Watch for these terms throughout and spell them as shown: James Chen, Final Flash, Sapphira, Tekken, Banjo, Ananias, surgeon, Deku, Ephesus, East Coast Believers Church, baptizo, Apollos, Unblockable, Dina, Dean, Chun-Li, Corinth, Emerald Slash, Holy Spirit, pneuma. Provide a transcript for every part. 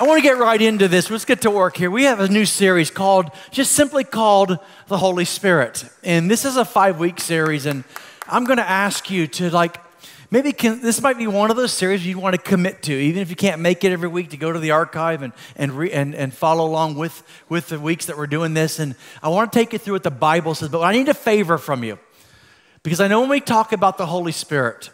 I want to get right into this. Let's get to work here. We have a new series called, just simply called, The Holy Spirit. And this is a 5-week series, and I'm going to ask you to, like, maybe this might be one of those series you want to commit to, even if you can't make it every week, to go to the archive and follow along with the weeks that we're doing this. And I want to take you through what the Bible says, but I need a favor from you, because I know when we talk about the Holy Spirit,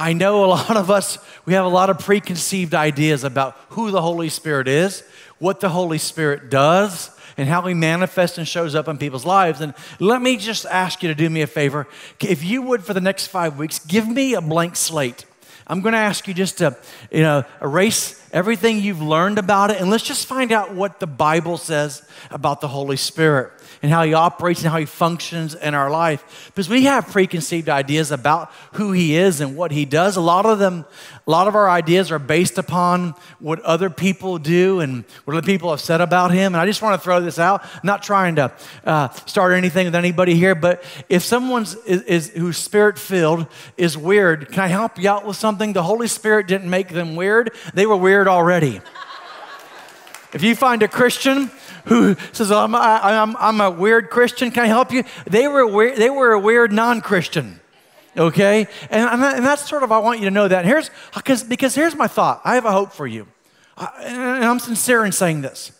I know a lot of us, we have a lot of preconceived ideas about who the Holy Spirit is, what the Holy Spirit does, and how he manifests and shows up in people's lives. And let me just ask you to do me a favor. If you would, for the next 5 weeks, give me a blank slate. I'm going to ask you just to, erase everything you've learned about it, and let's just find out what the Bible says about the Holy Spirit and how he operates and how he functions in our life. Because we have preconceived ideas about who he is and what he does. A lot of our ideas are based upon what other people do and what other people have said about him. And I just want to throw this out. I'm not trying to start anything with anybody here, but if someone's who's spirit-filled is weird, can I help you out with something? The Holy Spirit didn't make them weird. They were weird already. If you find a Christian who says, I'm a weird Christian, can I help you? They were a weird non-Christian, okay? And that's sort of, I want you to know that. Because here's my thought. I have a hope for you. And I'm sincere in saying this.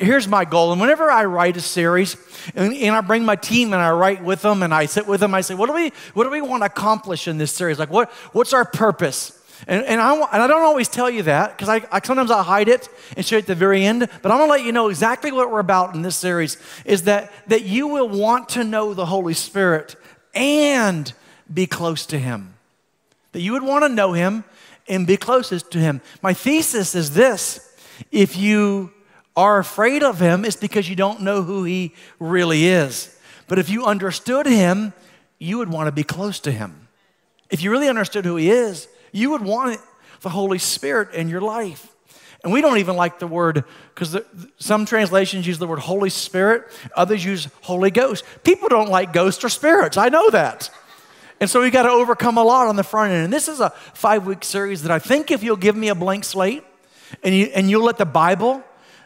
Here's my goal. And whenever I write a series, and I bring my team and I write with them and I sit with them, I say, what do we want to accomplish in this series? Like, what's our purpose? And I don't always tell you that, because sometimes I hide it and show it at the very end, but I'm going to let you know exactly what we're about in this series, is that you will want to know the Holy Spirit and be close to him. That you would want to know him and be closest to him. My thesis is this: if you are afraid of him, it's because you don't know who he really is. But if you understood him, you would want to be close to him. If you really understood who he is, you would want the Holy Spirit in your life. And we don't even like the word, because some translations use the word Holy Spirit. Others use Holy Ghost. People don't like ghosts or spirits. I know that. And so we got to overcome a lot on the front end. And this is a 5-week series that I think, if you'll give me a blank slate and you'll let the Bible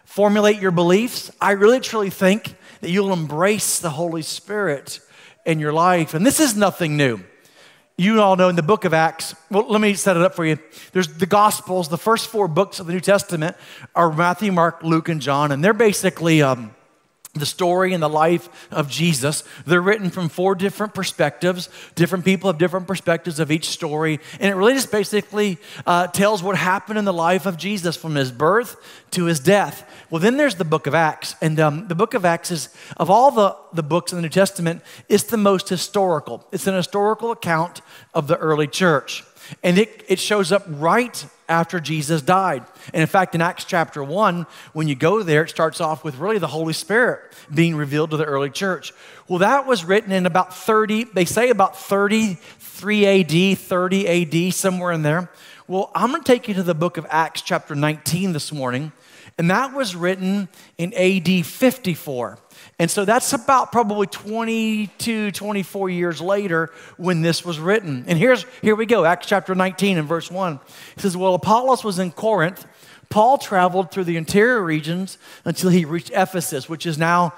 formulate your beliefs, I really truly think that you'll embrace the Holy Spirit in your life. And this is nothing new. You all know in the book of Acts, well, let me set it up for you. There's the Gospels. The first 4 books of the New Testament are Matthew, Mark, Luke, and John, and they're basically the story and the life of Jesus. They're written from 4 different perspectives. Different people have different perspectives of each story, and it really just basically tells what happened in the life of Jesus from his birth to his death. Well, then there's the book of Acts, and the book of Acts is, of all the books in the New Testament, it's the most historical. It's an historical account of the early church, and it shows up right after Jesus died. And in fact, in Acts chapter 1, when you go there, it starts off with really the Holy Spirit being revealed to the early church. Well, that was written in about 30 AD, somewhere in there. Well, I'm going to take you to the book of Acts chapter 19 this morning, and that was written in AD 54. And so that's about probably 22, 24 years later when this was written. And here we go, Acts chapter 19 and verse 1. It says, "Well, Apollos was in Corinth. Paul traveled through the interior regions until he reached Ephesus," which is now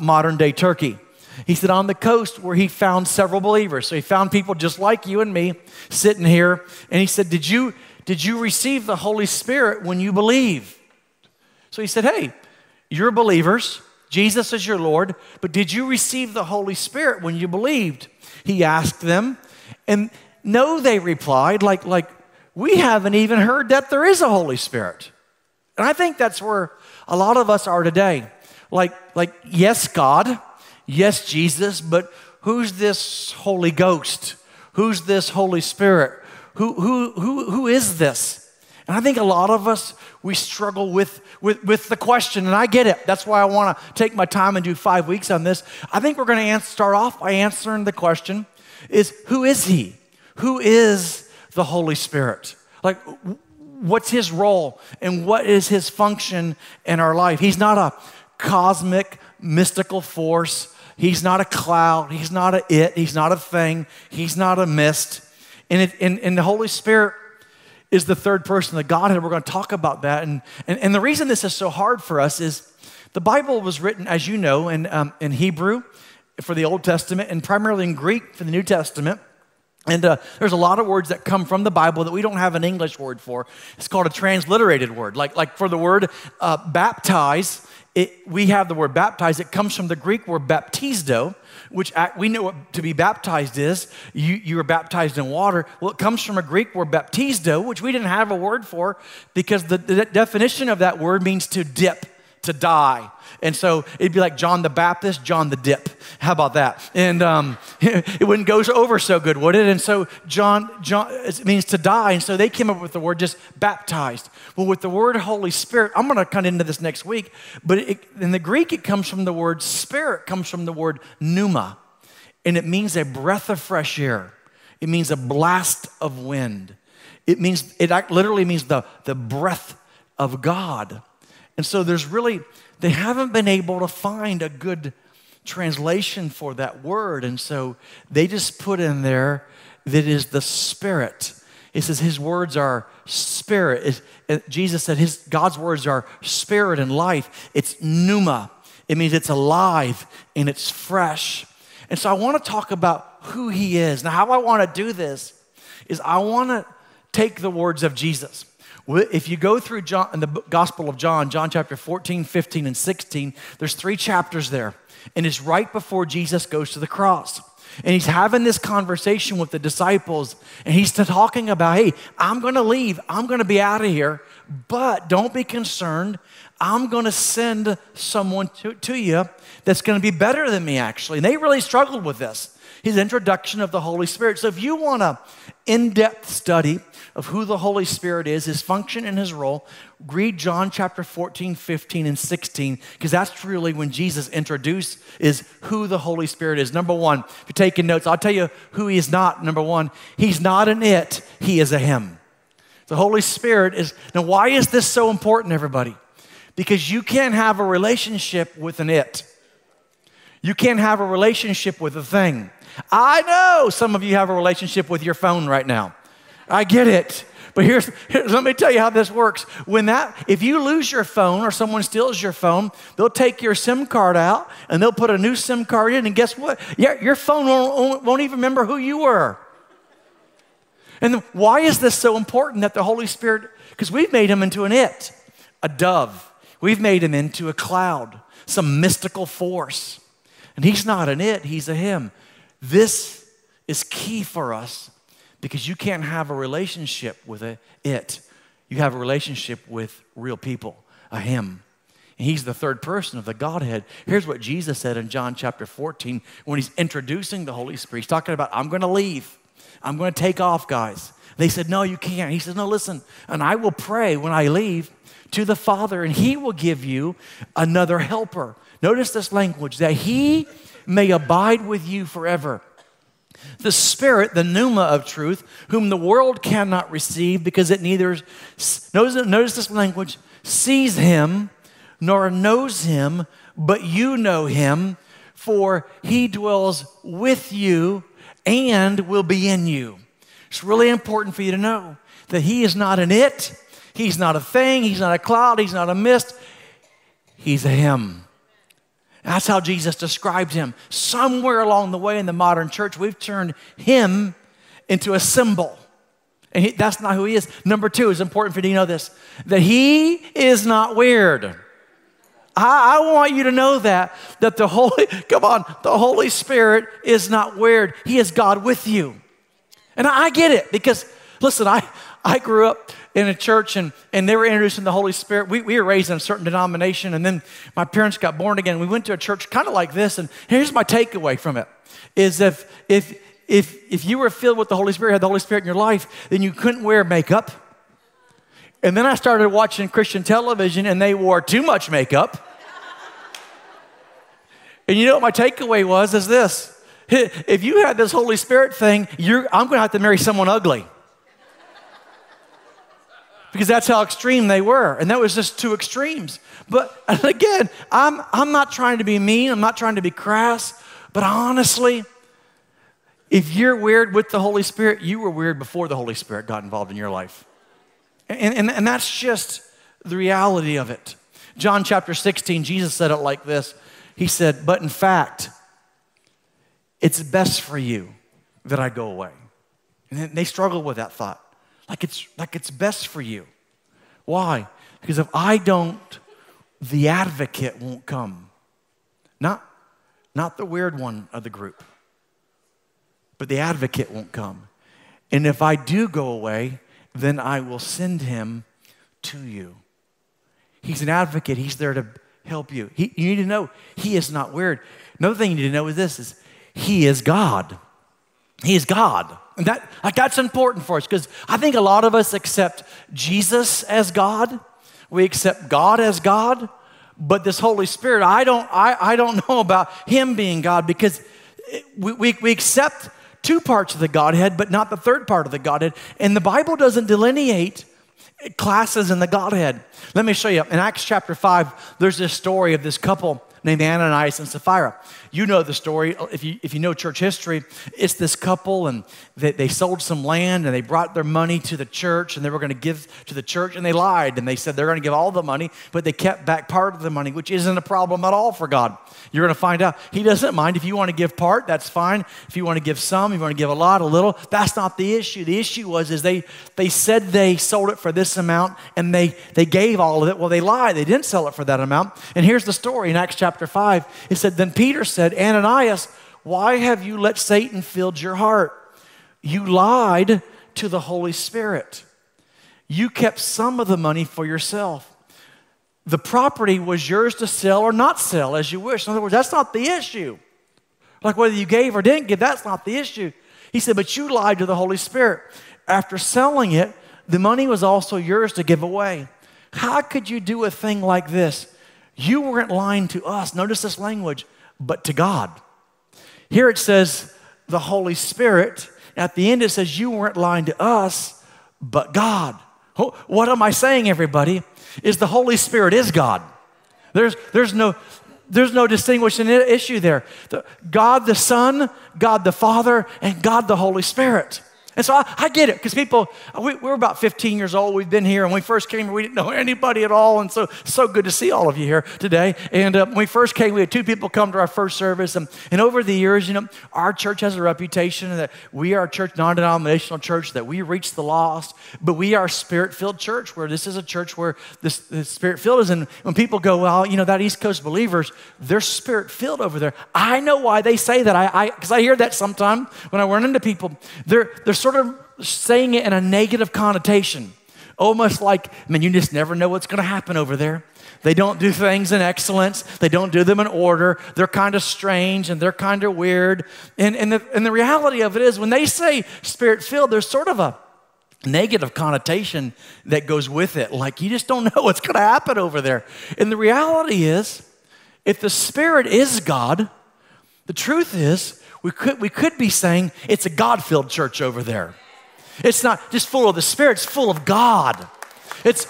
modern-day Turkey. He said, "On the coast, where he found several believers." So he found people just like you and me sitting here. And he said, Did you receive the Holy Spirit when you believe?" So he said, "Hey, you're believers. Jesus is your Lord, but did you receive the Holy Spirit when you believed?" He asked them, and no, they replied, like "We haven't even heard that there is a Holy Spirit." And I think that's where a lot of us are today. Like yes, God, yes, Jesus, but who's this Holy Ghost? Who's this Holy Spirit? Who is this? And I think a lot of us, we struggle with the question, and I get it. That's why I want to take my time and do 5 weeks on this. I think we're going to start off by answering the question, is who is he? Who is the Holy Spirit? Like, what's his role, and what is his function in our life? He's not a cosmic, mystical force. He's not a cloud. He's not a it. He's not a thing. He's not a mist. And the Holy Spirit is the third person of the Godhead. We're going to talk about that. And the reason this is so hard for us is the Bible was written, as you know, in Hebrew for the Old Testament and primarily in Greek for the New Testament. And there's a lot of words that come from the Bible that we don't have an English word for. It's called a transliterated word. Like for the word baptize, we have the word baptize. It comes from the Greek word baptizo, which we know what to be baptized is. You were baptized in water. Well, it comes from a Greek word baptizo, which we didn't have a word for because the definition of that word means to dip, to die. And so it'd be like John the Baptist, John the Dip. How about that? And it wouldn't go over so good, would it? And so John, it means to die. And so they came up with the word just baptized. Well, with the word Holy Spirit, I'm going to come into this next week. But in the Greek, it comes from the word spirit, comes from the word pneuma. And it means a breath of fresh air. It means a blast of wind. It literally means the breath of God. And so there's really... they haven't been able to find a good translation for that word. And so they just put in there that is the Spirit. It says his words are spirit. Jesus said God's words are spirit and life. It's pneuma. It means it's alive and it's fresh. And so I want to talk about who he is. Now, how I want to do this is I want to take the words of Jesus. If you go through John, in the Gospel of John, John chapter 14, 15, and 16, there's 3 chapters there. And it's right before Jesus goes to the cross. And he's having this conversation with the disciples. And he's talking about, hey, I'm going to leave. I'm going to be out of here. But don't be concerned. I'm going to send someone to you that's going to be better than me, actually. And they really struggled with this, his introduction of the Holy Spirit. So if you want an in-depth study of who the Holy Spirit is, his function and his role, read John chapter 14, 15, and 16, because that's really when Jesus introduces who the Holy Spirit is. Number one, if you're taking notes, I'll tell you who he is not. Number one, he's not an it, he is a him. The Holy Spirit is, now why is this so important, everybody? Because you can't have a relationship with an it. You can't have a relationship with a thing. I know some of you have a relationship with your phone right now. I get it. But let me tell you how this works. If you lose your phone or someone steals your phone, they'll take your SIM card out and they'll put a new SIM card in, and guess what? Your phone won't even remember who you were. And why is this so important that the Holy Spirit, because we've made him into an it, a dove. We've made him into a cloud, some mystical force. And he's not an it, he's a him. This is key for us because you can't have a relationship with an it. You have a relationship with real people, a him. And he's the third person of the Godhead. Here's what Jesus said in John chapter 14 when he's introducing the Holy Spirit. He's talking about, I'm going to leave. I'm going to take off, guys. They said, no, you can't. He says, no, listen, and I will pray when I leave to the Father, and he will give you another helper. Notice this language, that he may abide with you forever. The Spirit, the pneuma of truth, whom the world cannot receive because it neither, notice this language, sees him nor knows him, but you know him, for he dwells with you and will be in you. It's really important for you to know that he is not an it, he's not a thing, he's not a cloud, he's not a mist, he's a him. That's how Jesus described him. Somewhere along the way in the modern church, we've turned him into a symbol. And that's not who he is. Number two, it's important for you to know this, that he is not weird. I want you to know that the Holy Spirit is not weird. He is God with you. And I get it because, listen, I grew up in a church and they were introducing the Holy Spirit. We were raised in a certain denomination, and then my parents got born again. We went to a church kind of like this, and here's my takeaway from it, is if you were filled with the Holy Spirit, had the Holy Spirit in your life, then you couldn't wear makeup. And then I started watching Christian television, and they wore too much makeup. And you know what my takeaway was, is this. If you had this Holy Spirit thing, I'm going to have to marry someone ugly. Because that's how extreme they were. And that was just two extremes. But again, I'm not trying to be mean. I'm not trying to be crass. But honestly, if you're weird with the Holy Spirit, you were weird before the Holy Spirit got involved in your life. And that's just the reality of it. John chapter 16, Jesus said it like this. He said, but in fact, it's best for you that I go away. And they struggle with that thought. Like it's best for you. Why? Because if I don't, the advocate won't come. Not the weird one of the group, but the advocate won't come. And if I do go away, then I will send him to you. He's an advocate. He's there to help you. You need to know he is not weird. Another thing you need to know is this, is he is God. He is God. And that's important for us, because I think a lot of us accept Jesus as God. We accept God as God, but this Holy Spirit, I don't know about him being God, because we accept two parts of the Godhead, but not the third part of the Godhead. And the Bible doesn't delineate classes in the Godhead. Let me show you. In Acts chapter 5, there's this story of this couple named Ananias and Sapphira. You know the story. If you know church history, it's this couple, and they sold some land, and they brought their money to the church, and they were going to give to the church, and they lied, and they said they're going to give all the money, but they kept back part of the money, which isn't a problem at all for God. You're going to find out he doesn't mind. If you want to give part, that's fine. If you want to give some, if you want to give a lot, a little, that's not the issue. The issue was is they said they sold it for this amount, and they gave all of it. Well, they lied. They didn't sell it for that amount. And here's the story in Acts chapter 5. It said, then Peter said, Ananias, why have you let Satan fill your heart? You lied to the Holy Spirit. You kept some of the money for yourself. The property was yours to sell or not sell as you wish. In other words, that's not the issue. Like whether you gave or didn't give, that's not the issue. He said, but you lied to the Holy Spirit. After selling it, the money was also yours to give away. How could you do a thing like this? You weren't lying to us. Notice this language, but to God. Here it says the Holy Spirit. At the end it says you weren't lying to us, but God. What am I saying, everybody? Is the Holy Spirit is God. There's no distinguishing issue there. God the Son, God the Father, and God the Holy Spirit. And so I get it, because people, we're about 15 years old. We've been here, and when we first came, we didn't know anybody at all. And so it's so good to see all of you here today. And when we first came, we had two people come to our first service. And over the years, you know, our church has a reputation that we are a church, non-denominational church, that we reach the lost. But we are a Spirit-filled church, where this is a church where the Spirit-filled is. And when people go, well, you know, that East Coast Believers, they're Spirit-filled over there. I know why they say that, because I hear that sometimes when I run into people. They're sort of saying it in a negative connotation, almost like, I mean, you just never know what's going to happen over there. They don't do things in excellence. They don't do them in order. They're kind of strange, and they're kind of weird. And the reality of it is, when they say Spirit-filled, there's sort of a negative connotation that goes with it, like you just don't know what's going to happen over there. And the reality is, if the Spirit is God, the truth is, we could be saying it's a God-filled church over there. It's not just full of the Spirit, it's full of God. It's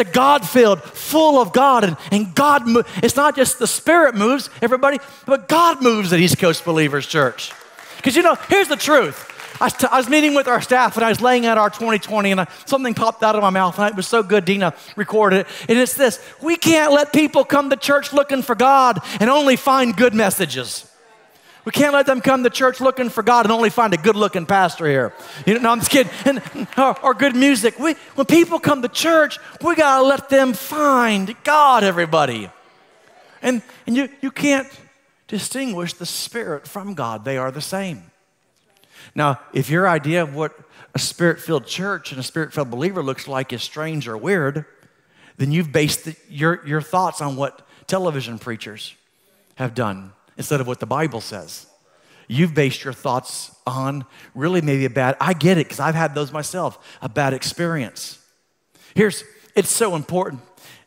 a God-filled, full of God, and God moves. It's not just the Spirit moves, everybody, but God moves at East Coast Believers Church. Because, you know, here's the truth. I was meeting with our staff, and I was laying out our 2020, and something popped out of my mouth, and it was so good, Dina recorded it. And it's this: we can't let people come to church looking for God and only find good messages. We can't let them come to church looking for God and only find a good-looking pastor here. You know, no, I'm just kidding. Or good music. When people come to church, we got to let them find God, everybody. And you can't distinguish the Spirit from God. They are the same. Now, if your idea of what a Spirit-filled church and a Spirit-filled believer looks like is strange or weird, then you've based your thoughts on what television preachers have done, instead of what the Bible says. You've based your thoughts on really maybe I get it, because I've had those myself, a bad experience. It's so important.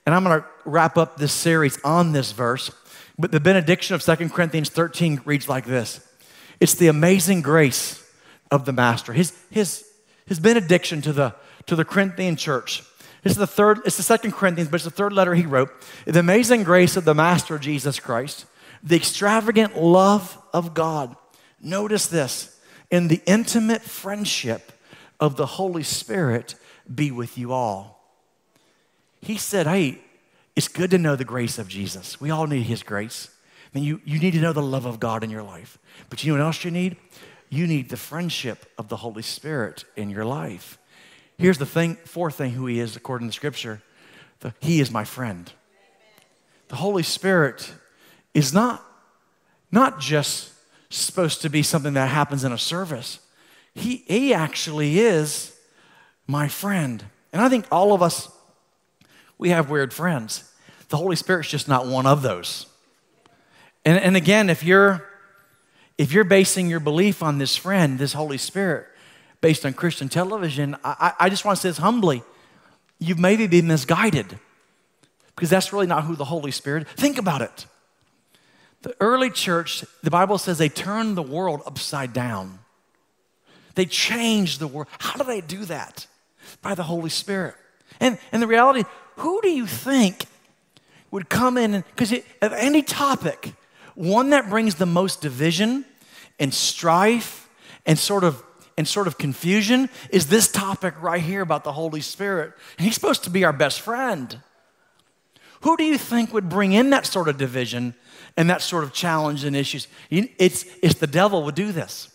And I'm going to wrap up this series on this verse. But the benediction of 2 Corinthians 13 reads like this. It's the amazing grace of the Master. His benediction to the Corinthian church. It's the 2 Corinthians, but it's the third letter he wrote. The amazing grace of the Master Jesus Christ, the extravagant love of God. Notice this. In the intimate friendship of the Holy Spirit be with you all. He said, hey, it's good to know the grace of Jesus. We all need his grace. I mean, you need to know the love of God in your life. But you know what else you need? You need the friendship of the Holy Spirit in your life. Here's the thing, fourth thing, who he is according to Scripture. He is my friend. The Holy Spirit is not just supposed to be something that happens in a service. He actually is my friend. And I think all of us, we have weird friends. The Holy Spirit's just not one of those. And again, if you're basing your belief on this friend, this Holy Spirit, based on Christian television, I just want to say this humbly. You've maybe been misguided because that's really not who the Holy Spirit, think about it. The early church, the Bible says they turned the world upside down. They changed the world. How do they do that? By the Holy Spirit. And the reality, who do you think would come in, because of any topic, one that brings the most division and strife and sort of confusion is this topic right here about the Holy Spirit. And he's supposed to be our best friend. Who do you think would bring in that sort of division and that sort of challenge and issues? It's the devil would do this.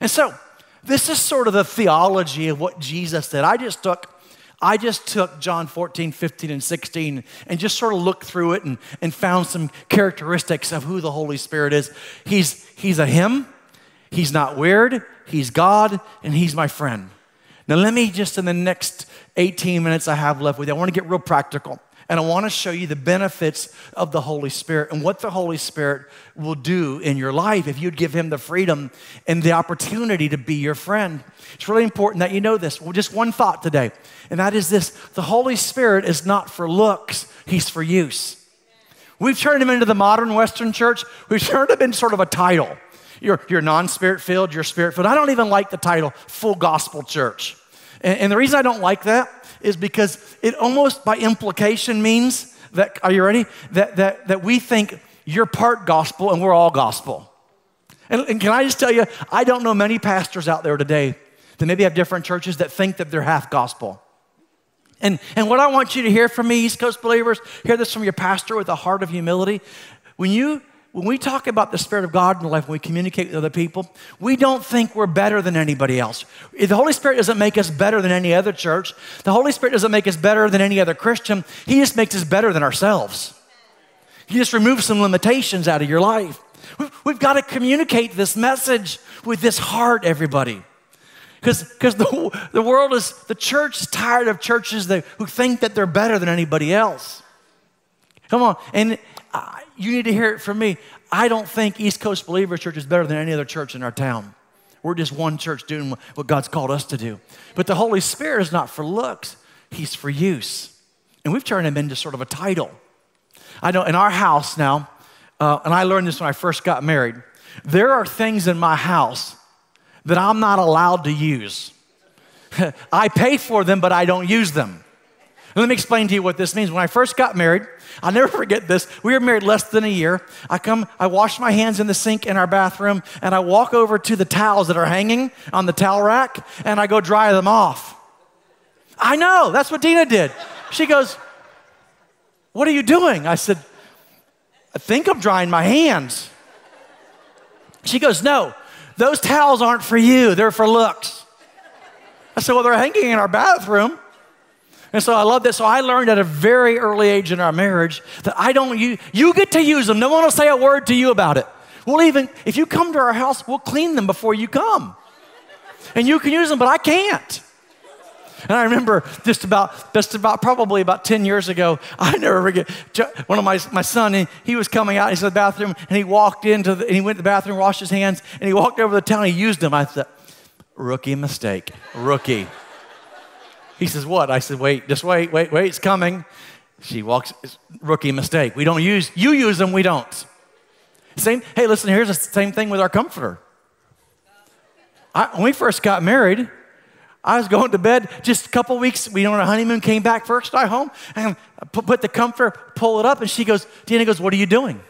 And so this is sort of the theology of what Jesus said. I just took John 14, 15, and 16 and just sort of looked through it and found some characteristics of who the Holy Spirit is. He's a him. He's not weird. He's God, and he's my friend. Now let me just, in the next 18 minutes I have left with you, I want to get real practical. And I want to show you the benefits of the Holy Spirit and what the Holy Spirit will do in your life if you'd give him the freedom and the opportunity to be your friend. It's really important that you know this. Well, just one thought today, and that is this. The Holy Spirit is not for looks. He's for use. We've turned him into the modern Western church. We've turned him into sort of a title. You're non-spirit filled, you're spirit filled. I don't even like the title full gospel church. And the reason I don't like that is because it almost by implication means that, are you ready? That we think you're part gospel and we're all gospel. And can I just tell you, I don't know many pastors out there today that maybe have different churches that think that they're half gospel. And what I want you to hear from me, East Coast believers, hear this from your pastor with a heart of humility. When we talk about the Spirit of God in life, when we communicate with other people, we don't think we're better than anybody else. The Holy Spirit doesn't make us better than any other church. The Holy Spirit doesn't make us better than any other Christian. He just makes us better than ourselves. He just removes some limitations out of your life. We've got to communicate this message with this heart, everybody. Because the world is, the church is tired of churches who think that they're better than anybody else. Come on. And you need to hear it from me. I don't think East Coast Believers Church is better than any other church in our town. We're just one church doing what God's called us to do. But the Holy Spirit is not for looks. He's for use. And we've turned him into sort of a title. I know in our house now, and I learned this when I first got married, there are things in my house that I'm not allowed to use. I pay for them, but I don't use them. Let me explain to you what this means. When I first got married, I'll never forget this. We were married less than a year. I wash my hands in the sink in our bathroom, and I walk over to the towels that are hanging on the towel rack, and I go dry them off. I know, that's what Dina did. She goes, "What are you doing?" I said, "I think I'm drying my hands." She goes, "No, those towels aren't for you. They're for looks." I said, "Well, they're hanging in our bathroom." And so I love this. So I learned at a very early age in our marriage that you get to use them. No one will say a word to you about it. We'll even, if you come to our house, we'll clean them before you come. And you can use them, but I can't. And I remember just about probably about 10 years ago, I never forget, one of my son, he was coming out, he's in the bathroom, and he walked into and he went to the bathroom, washed his hands, and he walked over the towel, and he used them. I thought, rookie mistake, rookie. He says, "What?" I said, "Wait, just wait, it's coming." She walks, rookie mistake. You use them, we don't. Same, hey, listen, here's the same thing with our comforter. When we first got married, I was going to bed just a couple weeks, on our honeymoon, came back first night home, and I put the comforter, pull it up, and she goes, Dina goes, "What are you doing?"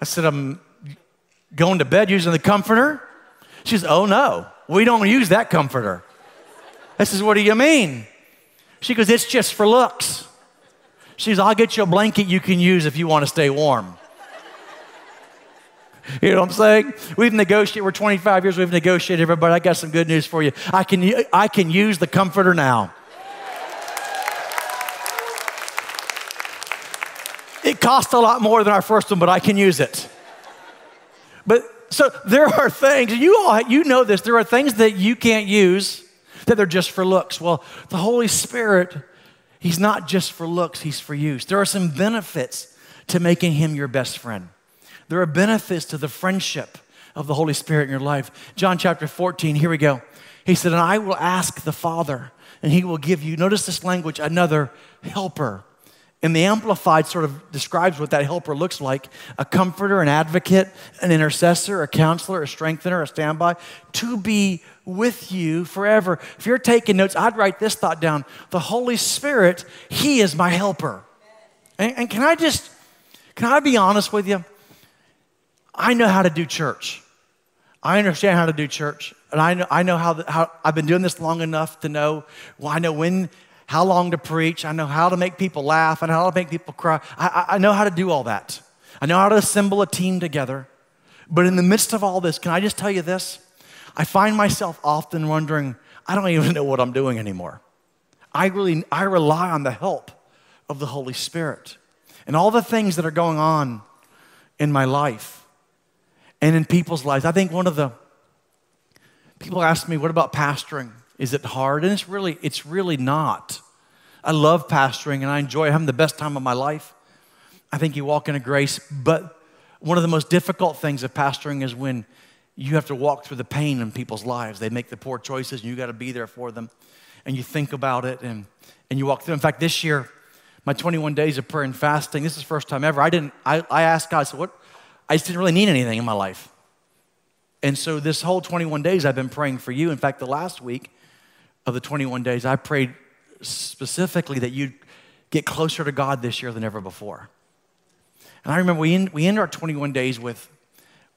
I said, "I'm going to bed using the comforter." She says, "Oh no, we don't use that comforter." I says, what do you mean? She goes, it's just for looks. She says, I'll get you a blanket you can use if you want to stay warm. You know what I'm saying? We've negotiated, we're 25 years, we've negotiated everybody. I got some good news for you. I can use the comforter now. It costs a lot more than our first one, but I can use it. But so there are things, you know this, there are things that you can't use that they're just for looks. Well, the Holy Spirit, He's not just for looks, He's for use. There are some benefits to making Him your best friend. There are benefits to the friendship of the Holy Spirit in your life. John chapter 14, here we go. He said, and I will ask the Father, and He will give you, notice this language, another helper. And the Amplified sort of describes what that helper looks like, a comforter, an advocate, an intercessor, a counselor, a strengthener, a standby, to be with you forever. If you're taking notes, I'd write this thought down. The Holy Spirit, He is my helper. And can I be honest with you? I know how to do church. I understand how to do church. And I know how I've been doing this long enough to know, well, I know when, how long to preach. I know how to make people laugh. I know how to make people cry. I know how to do all that. I know how to assemble a team together. But in the midst of all this, can I just tell you this? I find myself often wondering, I don't even know what I'm doing anymore. I rely on the help of the Holy Spirit and all the things that are going on in my life. And in people's lives. I think one of the, people ask me, what about pastoring? Is it hard? And it's really not. I love pastoring and I enjoy having the best time of my life. I think you walk in a grace, but one of the most difficult things of pastoring is when you have to walk through the pain in people's lives. They make the poor choices and you gotta be there for them. And you think about it and you walk through. In fact, this year, my 21 days of prayer and fasting, this is the first time ever. I asked God, so what? I just didn't really need anything in my life. And so this whole 21 days I've been praying for you. In fact, the last week of the 21 days, I prayed specifically that you'd get closer to God this year than ever before. And I remember we end our 21 days with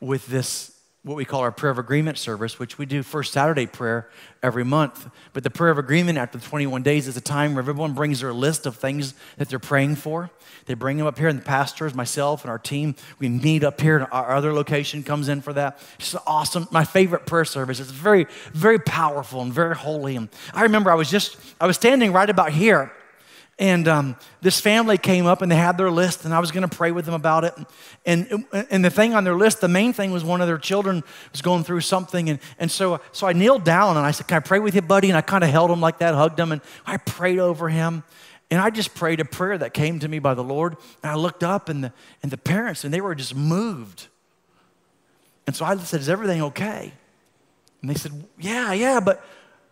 this, what we call our prayer of agreement service, which we do first Saturday prayer every month. But the prayer of agreement after the 21 days is a time where everyone brings their list of things that they're praying for. They bring them up here, and the pastors, myself, and our team, we meet up here, and our other location comes in for that. It's awesome. My favorite prayer service. It's very, very powerful and very holy. And I remember I was standing right about here, and this family came up and they had their list and I was gonna pray with them about it. And the thing on their list, the main thing was one of their children was going through something. And so I kneeled down and I said, can I pray with you, buddy? And I kind of held him like that, hugged him, and I prayed over him. And I just prayed a prayer that came to me by the Lord. And I looked up and the parents, and they were just moved. And so I said, is everything okay? And they said, yeah,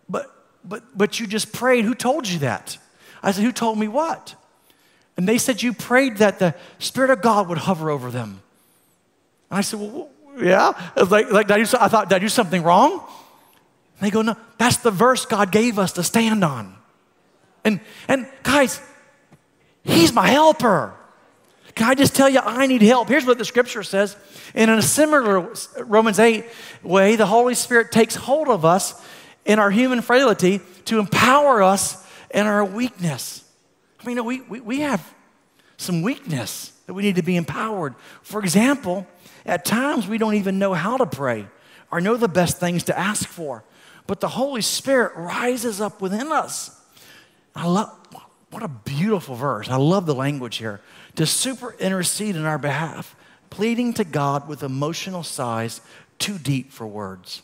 but you just prayed. Who told you that? I said, who told me what? And they said, you prayed that the Spirit of God would hover over them. And I said, well, yeah. I was like, I thought, did I do something wrong? And they go, no, that's the verse God gave us to stand on. And guys, He's my helper. Can I just tell you, I need help? Here's what the scripture says. And in a similar Romans 8 way, the Holy Spirit takes hold of us in our human frailty to empower us and our weakness. I mean, we have some weakness that we need to be empowered. For example, at times we don't even know how to pray or know the best things to ask for, but the Holy Spirit rises up within us. What a beautiful verse. I love the language here. To super intercede in our behalf, pleading to God with emotional sighs too deep for words.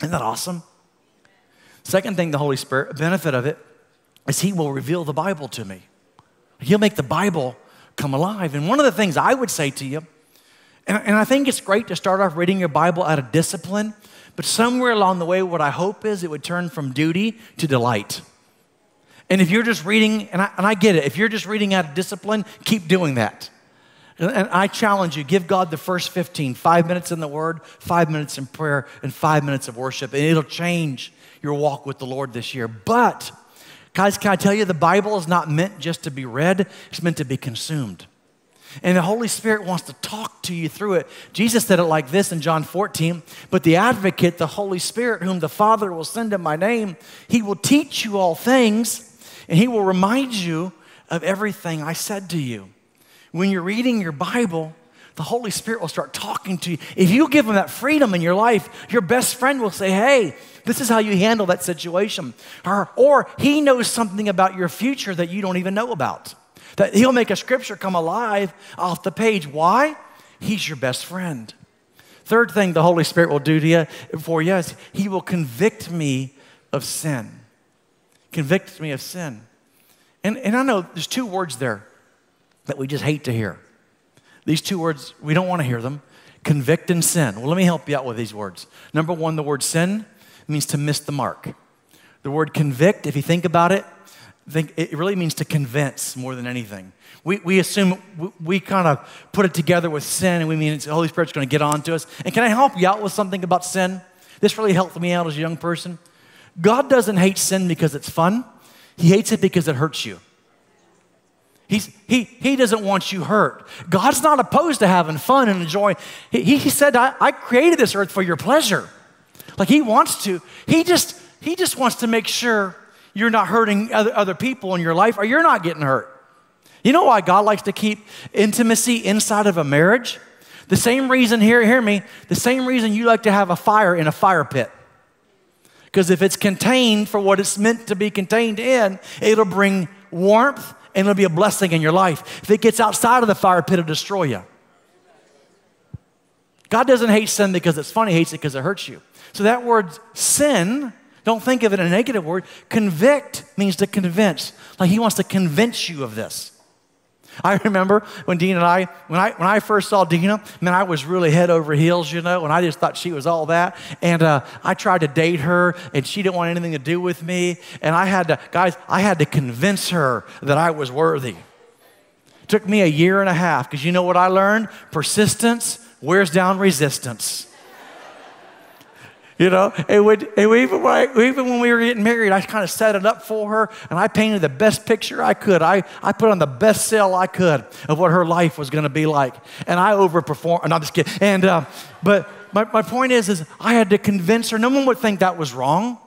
Isn't that awesome? Second thing, the Holy Spirit, benefit of it, is He will reveal the Bible to me. He'll make the Bible come alive. And one of the things I would say to you, and I think it's great to start off reading your Bible out of discipline, but somewhere along the way, what I hope is it would turn from duty to delight. And if you're just reading, and I get it, if you're just reading out of discipline, keep doing that. And I challenge you, give God the first 15, 5 minutes in the Word, 5 minutes in prayer, and 5 minutes of worship, and it'll change your walk with the Lord this year. But guys, can I tell you, the Bible is not meant just to be read, it's meant to be consumed. And the Holy Spirit wants to talk to you through it. Jesus said it like this in John 14, but the advocate, the Holy Spirit, whom the Father will send in my name, he will teach you all things, and he will remind you of everything I said to you. When you're reading your Bible, the Holy Spirit will start talking to you. If you give him that freedom in your life, your best friend will say, hey, this is how you handle that situation. Or he knows something about your future that you don't even know about. That he'll make a scripture come alive off the page. Why? He's your best friend. Third thing the Holy Spirit will do to you, for you, is he will convict me of sin. Convict me of sin. And I know there's two words there that we just hate to hear. These two words, we don't want to hear them. Convict and sin. Well, let me help you out with these words. Number one, the word sin means to miss the mark. The word convict, if you think about it, it really means to convince more than anything. We assume, we kind of put it together with sin, and we mean it's the Holy Spirit's going to get on to us. And can I help you out with something about sin? This really helped me out as a young person. God doesn't hate sin because it's fun. He hates it because it hurts you. He doesn't want you hurt. God's not opposed to having fun and enjoying. He said, I created this earth for your pleasure. Like he wants to. He just wants to make sure you're not hurting other people in your life, or you're not getting hurt. You know why God likes to keep intimacy inside of a marriage? The same reason, hear me, the same reason you like to have a fire in a fire pit. Because if it's contained for what it's meant to be contained in, it'll bring warmth and it'll be a blessing in your life. If it gets outside of the fire pit, it'll destroy you. God doesn't hate sin because it's funny, he hates it because it hurts you. So that word sin, don't think of it in a negative word. Convict means to convince. Like he wants to convince you of this. I remember when Dean and I, when I first saw Dina, man, I was really head over heels, you know, and I just thought she was all that. And I tried to date her, and she didn't want anything to do with me. And I had to convince her that I was worthy. It took me a year and a half, because you know what I learned? Persistence wears down resistance. You know, and even when we were getting married, I kind of set it up for her, and I painted the best picture I could. I put on the best sell I could of what her life was going to be like, and I overperformed. No, I'm just kidding. And but my point is I had to convince her. No one would think that was wrong.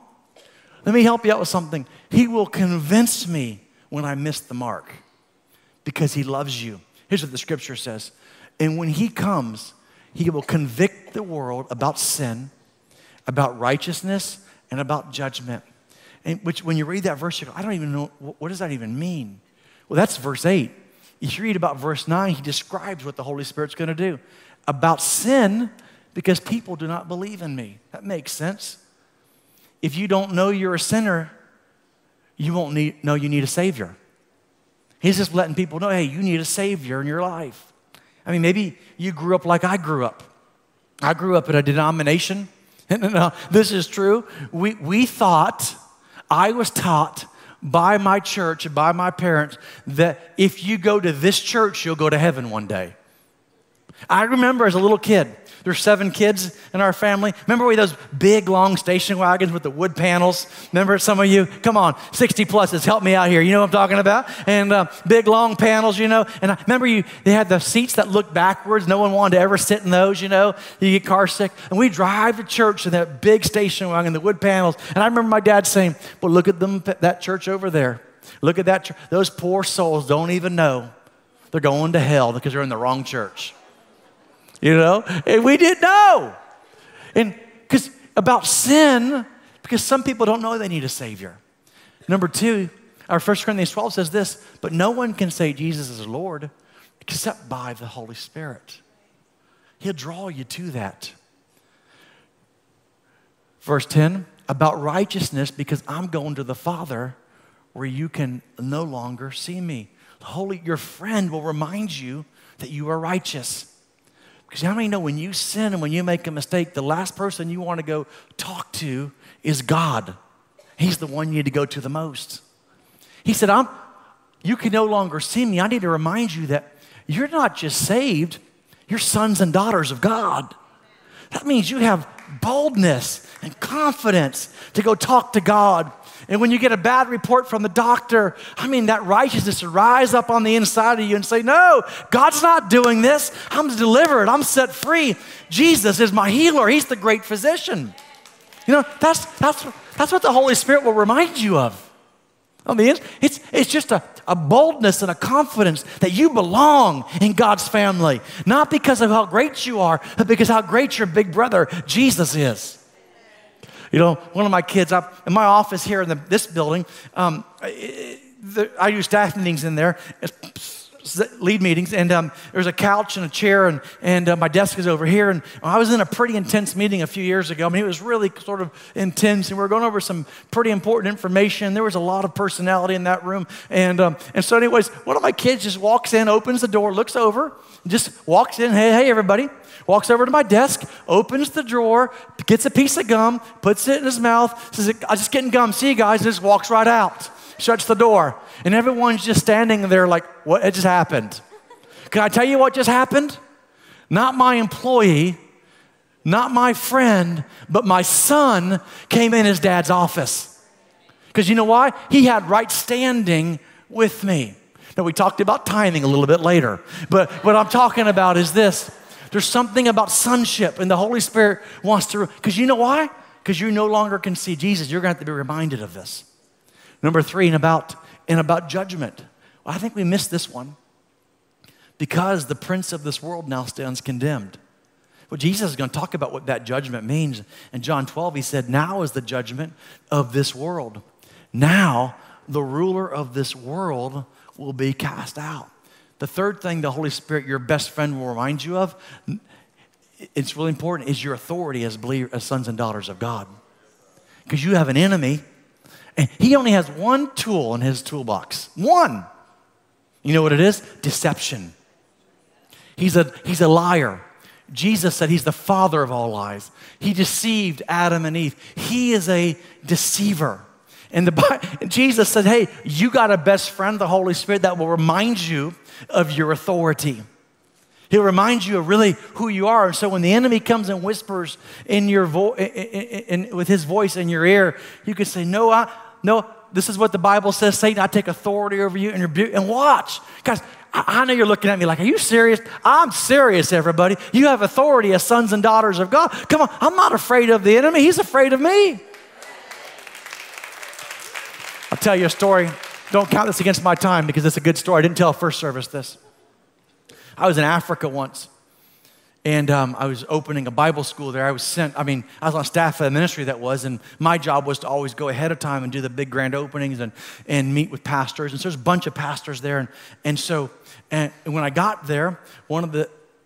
Let me help you out with something. He will convince me when I miss the mark, because he loves you. Here's what the scripture says: and when he comes, he will convict the world about sin, about righteousness, and about judgment. And which, when you read that verse, you go, I don't even know, what does that even mean? Well, that's verse 8. If you read about verse 9, he describes what the Holy Spirit's going to do. About sin, because people do not believe in me. That makes sense. If you don't know you're a sinner, you won't know you need a Savior. He's just letting people know, hey, you need a Savior in your life. I mean, maybe you grew up like I grew up. I grew up in a denomination. No, this is true. We thought, I was taught by my church and by my parents that if you go to this church, you'll go to heaven one day. I remember as a little kid, there's 7 kids in our family. Remember we had those big, long station wagons with the wood panels? Remember some of you? Come on, 60-pluses, help me out here. You know what I'm talking about? And big, long panels, you know. And I remember they had the seats that looked backwards. No one wanted to ever sit in those, you know. You get car sick. And we drive to church in that big station wagon, the wood panels. And I remember my dad saying, well, look at them, that church over there. Look at that church. Those poor souls don't even know they're going to hell because they're in the wrong church. You know, and we didn't know. And because about sin, because some people don't know they need a Savior. Number 2, our 1 Corinthians 12 says this, but no one can say Jesus is Lord except by the Holy Spirit. He'll draw you to that. Verse 10, about righteousness, because I'm going to the Father where you can no longer see me. Your friend will remind you that you are righteous. Because how many know when you sin and when you make a mistake, the last person you want to go talk to is God. He's the one you need to go to the most. He said, you can no longer see me. I need to remind you that you're not just saved, you're sons and daughters of God. That means you have boldness and confidence to go talk to God. And when you get a bad report from the doctor, I mean, that righteousness will rise up on the inside of you and say, no, God's not doing this. I'm delivered. I'm set free. Jesus is my healer. He's the great physician. You know, that's what the Holy Spirit will remind you of. I mean, it's just a boldness and a confidence that you belong in God's family, not because of how great you are, but because how great your big brother Jesus is. You know, one of my kids, in my office here in this building, I do staff meetings in there, lead meetings, and there's a couch and a chair, and my desk is over here. And I was in a pretty intense meeting a few years ago. I mean, it was really sort of intense, and we were going over some pretty important information. There was a lot of personality in that room. And so anyways, one of my kids just walks in, opens the door, looks over, just walks in, hey, everybody. Walks over to my desk, opens the drawer, gets a piece of gum, puts it in his mouth, says, I'm just getting gum, see you guys, and just walks right out, shuts the door. And everyone's just standing there like, what just happened? Can I tell you what just happened? Not my employee, not my friend, but my son came in his dad's office. Because you know why? He had right standing with me. Now, we talked about timing a little bit later, but what I'm talking about is this. There's something about sonship, and the Holy Spirit wants to, because you know why? Because you no longer can see Jesus. You're going to have to be reminded of this. Number three, and about judgment. Well, I think we missed this one because the prince of this world now stands condemned. Well, Jesus is going to talk about what that judgment means. In John 12, he said, now is the judgment of this world. Now the ruler of this world will be cast out. The third thing the Holy Spirit, your best friend, will remind you of, it's really important, is your authority as sons and daughters of God. Because you have an enemy, and he only has one tool in his toolbox. One. You know what it is? Deception. He's a liar. Jesus said he's the father of all lies. He deceived Adam and Eve. He is a deceiver. And Jesus said, hey, you got a best friend, the Holy Spirit, that will remind you of your authority. He'll remind you of really who you are. And so when the enemy comes and whispers in your with his voice in your ear, you can say, no, this is what the Bible says, Satan, I take authority over you and rebuke. And watch. Guys, I know you're looking at me like, are you serious? I'm serious, everybody. You have authority as sons and daughters of God. Come on, I'm not afraid of the enemy. He's afraid of me. I'll tell you a story. Don't count this against my time because it's a good story. I didn't tell first service this. I was in Africa once, and I was opening a Bible school there. I was on staff of the ministry that was, and my job was to always go ahead of time and do the big grand openings and meet with pastors. And so there's a bunch of pastors there. And when I got there,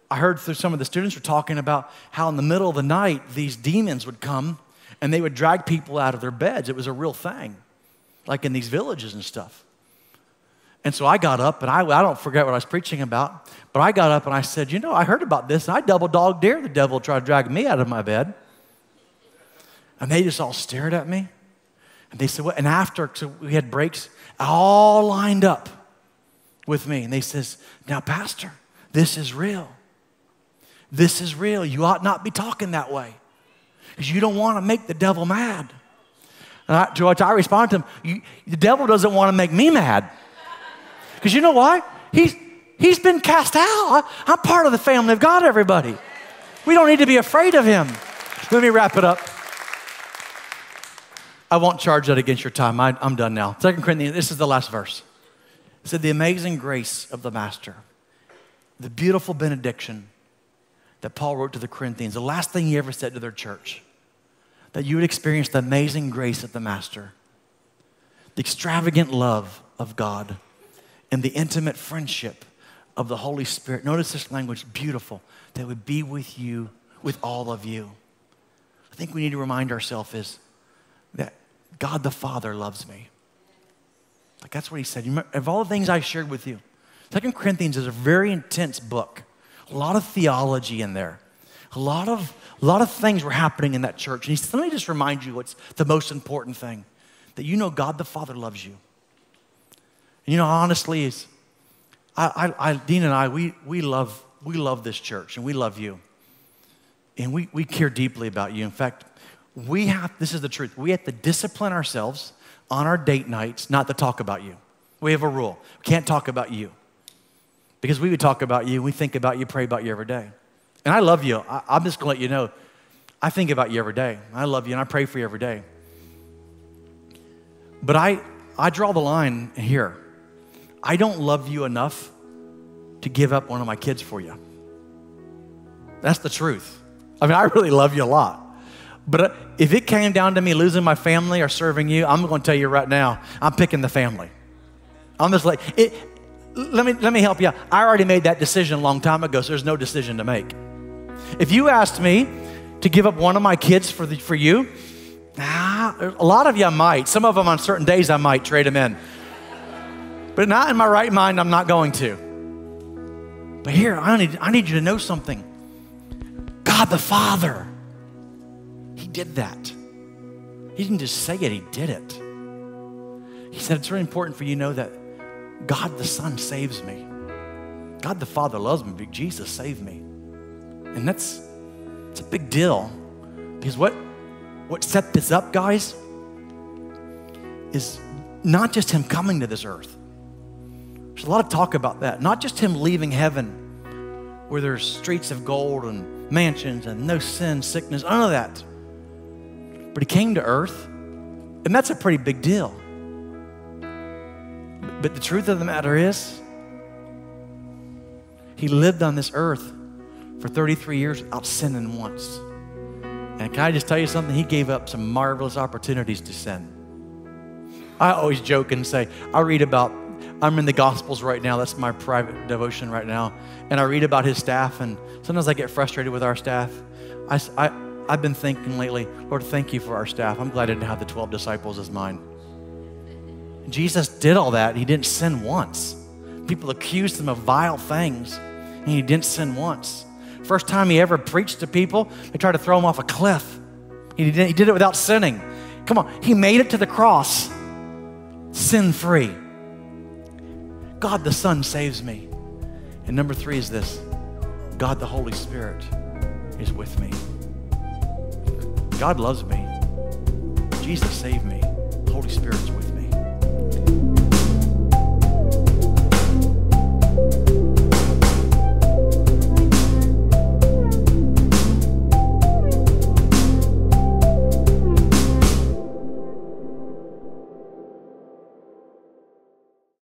I heard through some of the students were talking about how in the middle of the night, these demons would come, and they would drag people out of their beds. It was a real thing, like in these villages and stuff. And so I got up, and I don't forget what I was preaching about, but I got up and I said, you know, I heard about this, and I double dog dare the devil try to drag me out of my bed. And they just all stared at me. And they said, what? And after, so we had breaks, all lined up with me. And they says, now, Pastor, this is real. This is real. You ought not be talking that way because you don't want to make the devil mad. And I responded to him, the devil doesn't want to make me mad. Because you know why? He's been cast out. I'm part of the family of God, everybody. We don't need to be afraid of him. Let me wrap it up. I won't charge that against your time. I'm done now. 2 Corinthians, this is the last verse. It said, the amazing grace of the Master, the beautiful benediction that Paul wrote to the Corinthians, the last thing he ever said to their church, that you would experience the amazing grace of the Master, the extravagant love of God, and the intimate friendship of the Holy Spirit. Notice this language, beautiful, that would be with you, with all of you. I think we need to remind ourselves is that God the Father loves me. Like that's what he said. You remember, of all the things I shared with you, 2 Corinthians is a very intense book. A lot of theology in there. A lot of things were happening in that church. And he said, let me just remind you what's the most important thing, that you know God the Father loves you. You know, honestly, Dean and I, we love this church and we love you. and we care deeply about you. In fact, this is the truth, we have to discipline ourselves on our date nights not to talk about you. We have a rule. We can't talk about you. Because we would talk about you, we think about you, pray about you every day. And I love you. I'm just going to let you know, I think about you every day. I love you and I pray for you every day. But I draw the line here. I don't love you enough to give up one of my kids for you. That's the truth. I mean, I really love you a lot. But if it came down to me losing my family or serving you, I'm going to tell you right now, I'm picking the family. I'm just like, let me help you out. I already made that decision a long time ago, so there's no decision to make. If you asked me to give up one of my kids for you, a lot of you might. Some of them on certain days I might trade them in. But not in my right mind, I'm not going to. But here, I need you to know something. God the Father, He did that. He didn't just say it, He did it. He said, it's really important for you to know that God the Son saves me. God the Father loves me, but Jesus saved me. And it's a big deal, because what set this up, guys, is not just Him coming to this earth. There's a lot of talk about that. Not just Him leaving heaven where there's streets of gold and mansions and no sin, sickness, none of that. But He came to earth, and that's a pretty big deal. But the truth of the matter is, He lived on this earth for 33 years without sinning once. And can I just tell you something? He gave up some marvelous opportunities to sin. I always joke and say, I'm in the Gospels right now. That's my private devotion right now. And I read about His staff, and sometimes I get frustrated with our staff. I've been thinking lately, Lord, thank you for our staff. I'm glad I didn't have the 12 disciples as mine. Jesus did all that. He didn't sin once. People accused Him of vile things, and He didn't sin once. First time He ever preached to people, they tried to throw Him off a cliff. He did it without sinning. Come on, He made it to the cross, sin-free. God the Son saves me. And number 3 is this: God the Holy Spirit is with me. God loves me. Jesus saved me. The Holy Spirit's with me.